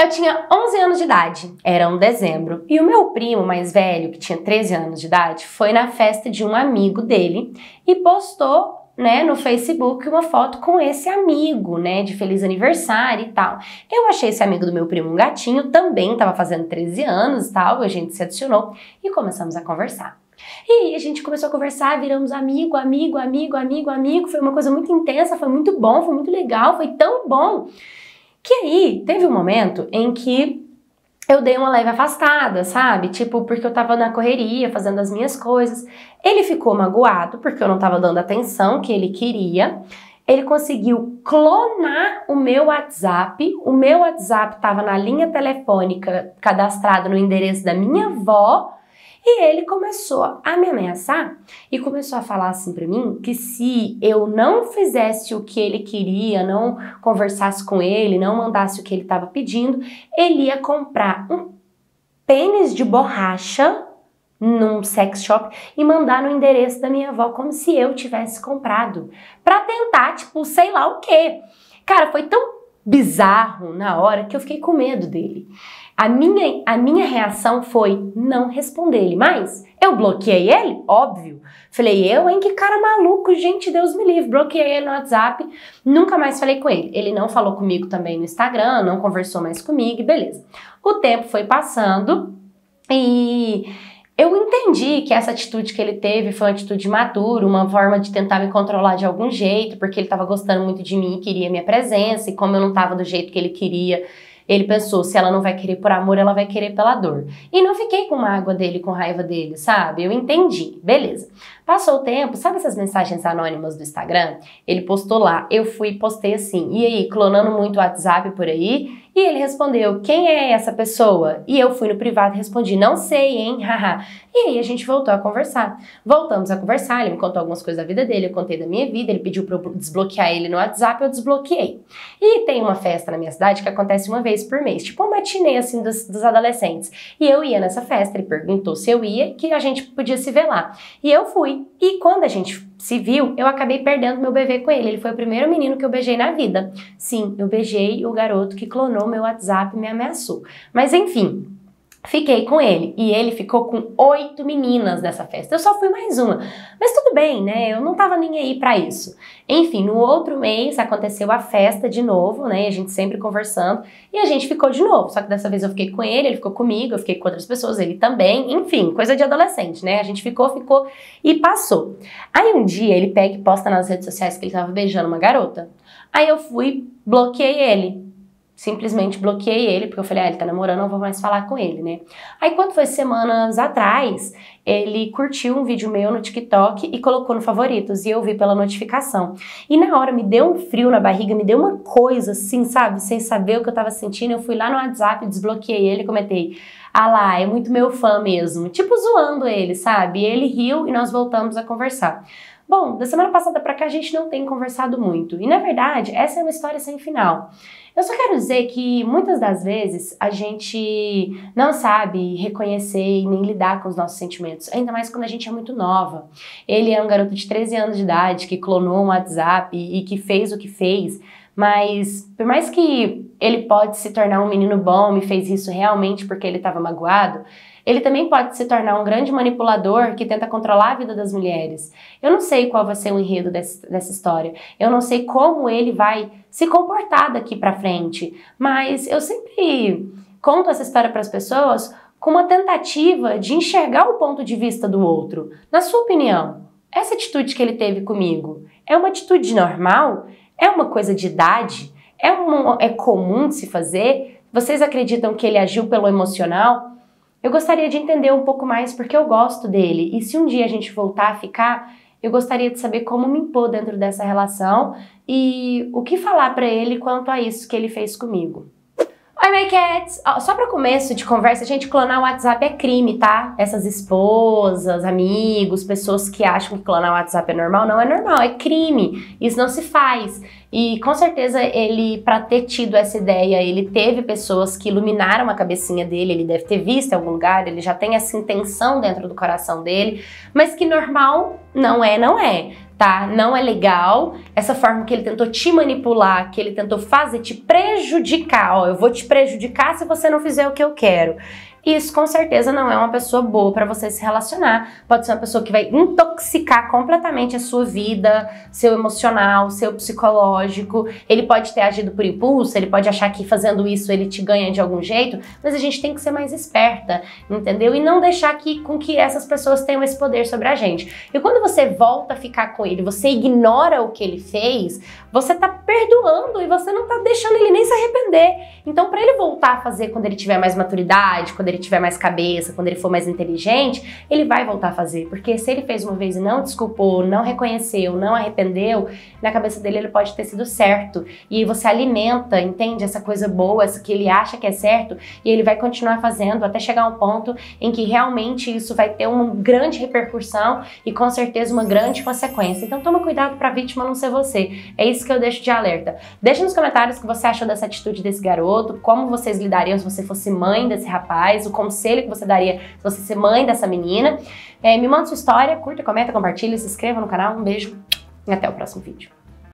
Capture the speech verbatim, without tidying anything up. Eu tinha onze anos de idade, era um dezembro, e o meu primo mais velho, que tinha treze anos de idade, foi na festa de um amigo dele e postou, né, no Facebook uma foto com esse amigo, né, de feliz aniversário e tal. Eu achei esse amigo do meu primo um gatinho, também estava fazendo treze anos e tal, a gente se adicionou e começamos a conversar. E a gente começou a conversar, viramos amigo, amigo, amigo, amigo, amigo, foi uma coisa muito intensa, foi muito bom, foi muito legal, foi tão bom... Que aí, teve um momento em que eu dei uma leve afastada, sabe? Tipo, porque eu tava na correria, fazendo as minhas coisas. Ele ficou magoado, porque eu não tava dando a atenção que ele queria. Ele conseguiu clonar o meu WhatsApp. O meu WhatsApp tava na linha telefônica, cadastrado no endereço da minha avó. E ele começou a me ameaçar e começou a falar assim pra mim que se eu não fizesse o que ele queria, não conversasse com ele, não mandasse o que ele estava pedindo, ele ia comprar um pênis de borracha num sex shop e mandar no endereço da minha avó como se eu tivesse comprado. Pra tentar, tipo, sei lá o quê. Cara, foi tão bizarro na hora que eu fiquei com medo dele. A minha, a minha reação foi não responder ele, mas eu bloqueei ele, óbvio. Falei, eu, hein, que cara maluco, gente, Deus me livre. Bloqueei ele no WhatsApp, nunca mais falei com ele. Ele não falou comigo também no Instagram, não conversou mais comigo, beleza. O tempo foi passando e... eu entendi que essa atitude que ele teve foi uma atitude madura, uma forma de tentar me controlar de algum jeito, porque ele estava gostando muito de mim e queria minha presença, e como eu não estava do jeito que ele queria, ele pensou, se ela não vai querer por amor, ela vai querer pela dor. E não fiquei com mágoa dele, com raiva dele, sabe? Eu entendi, beleza. Passou o tempo, sabe essas mensagens anônimas do Instagram? Ele postou lá, eu fui e postei assim, e aí, clonando muito o WhatsApp por aí? E ele respondeu, quem é essa pessoa? E eu fui no privado e respondi, não sei, hein, haha. E aí a gente voltou a conversar. Voltamos a conversar, ele me contou algumas coisas da vida dele, eu contei da minha vida, ele pediu pra eu desbloquear ele no WhatsApp, eu desbloqueei. E tem uma festa na minha cidade que acontece uma vez por mês, tipo um matinê, assim, dos, dos adolescentes. E eu ia nessa festa, ele perguntou se eu ia, que a gente podia se ver lá. E eu fui. E quando a gente se viu, eu acabei perdendo meu bebê com ele. Ele foi o primeiro menino que eu beijei na vida. Sim, eu beijei o garoto que clonou meu WhatsApp e me ameaçou. Mas enfim... fiquei com ele, e ele ficou com oito meninas nessa festa, eu só fui mais uma, mas tudo bem, né, eu não tava nem aí pra isso. Enfim, no outro mês aconteceu a festa de novo, né, a gente sempre conversando, e a gente ficou de novo, só que dessa vez eu fiquei com ele, ele ficou comigo, eu fiquei com outras pessoas, ele também, enfim, coisa de adolescente, né, a gente ficou, ficou e passou. Aí um dia ele pega e posta nas redes sociais que ele tava beijando uma garota, aí eu fui, bloqueei ele. Simplesmente bloqueei ele, porque eu falei, ah, ele tá namorando, não vou mais falar com ele, né? Aí, quando foi semanas atrás, ele curtiu um vídeo meu no TikTok e colocou no favoritos, e eu vi pela notificação. E na hora me deu um frio na barriga, me deu uma coisa assim, sabe? Sem saber o que eu tava sentindo, eu fui lá no WhatsApp, desbloqueei ele e comentei, ah lá, é muito meu fã mesmo. Tipo, zoando ele, sabe? E ele riu e nós voltamos a conversar. Bom, da semana passada pra cá a gente não tem conversado muito. E na verdade, essa é uma história sem final. Eu só quero dizer que muitas das vezes a gente não sabe reconhecer e nem lidar com os nossos sentimentos, ainda mais quando a gente é muito nova. Ele é um garoto de treze anos de idade que clonou um WhatsApp e que fez o que fez, mas por mais que ele pode se tornar um menino bom e fez isso realmente porque ele estava magoado, ele também pode se tornar um grande manipulador que tenta controlar a vida das mulheres. Eu não sei qual vai ser o enredo desse, dessa história. Eu não sei como ele vai se comportar daqui pra frente. Mas eu sempre conto essa história para as pessoas com uma tentativa de enxergar o ponto de vista do outro. Na sua opinião, essa atitude que ele teve comigo é uma atitude normal? É uma coisa de idade? É, um, é comum de se fazer? Vocês acreditam que ele agiu pelo emocional? Eu gostaria de entender um pouco mais porque eu gosto dele. E se um dia a gente voltar a ficar, eu gostaria de saber como me impor dentro dessa relação e o que falar pra ele quanto a isso que ele fez comigo. Oi, my cats! Oh, só para começo de conversa, gente, clonar o WhatsApp é crime, tá? Essas esposas, amigos, pessoas que acham que clonar o WhatsApp é normal, não é normal, é crime. Isso não se faz. E com certeza ele, para ter tido essa ideia, ele teve pessoas que iluminaram a cabecinha dele, ele deve ter visto em algum lugar, ele já tem essa intenção dentro do coração dele, mas que normal não é, não é. tá? Não é legal essa forma que ele tentou te manipular, que ele tentou fazer te prejudicar. Ó, eu vou te prejudicar se você não fizer o que eu quero. Isso com certeza não é uma pessoa boa para você se relacionar. Pode ser uma pessoa que vai intoxicar completamente a sua vida, seu emocional, seu psicológico. Ele pode ter agido por impulso, ele pode achar que fazendo isso ele te ganha de algum jeito, mas a gente tem que ser mais esperta, entendeu? E não deixar que, com que essas pessoas tenham esse poder sobre a gente. E quando você volta a ficar com ele, você ignora o que ele fez, você tá perdoando e você não tá deixando ele nem se arrepender. Então, para ele voltar a fazer quando ele tiver mais maturidade, quando ele tiver mais cabeça, quando ele for mais inteligente, ele vai voltar a fazer, porque se ele fez uma vez e não desculpou, não reconheceu, não arrependeu, na cabeça dele ele pode ter sido certo, e você alimenta, entende, essa coisa boa, essa que ele acha que é certo, e ele vai continuar fazendo até chegar a um ponto em que realmente isso vai ter uma grande repercussão e com certeza uma grande consequência. Então toma cuidado para a vítima não ser você, é isso que eu deixo de alerta. Deixa nos comentários o que você achou dessa atitude desse garoto, como vocês lidariam se você fosse mãe desse rapaz, o conselho que você daria se você ser mãe dessa menina. É, me manda sua história, curta, comenta, compartilha, se inscreva no canal. Um beijo e até o próximo vídeo.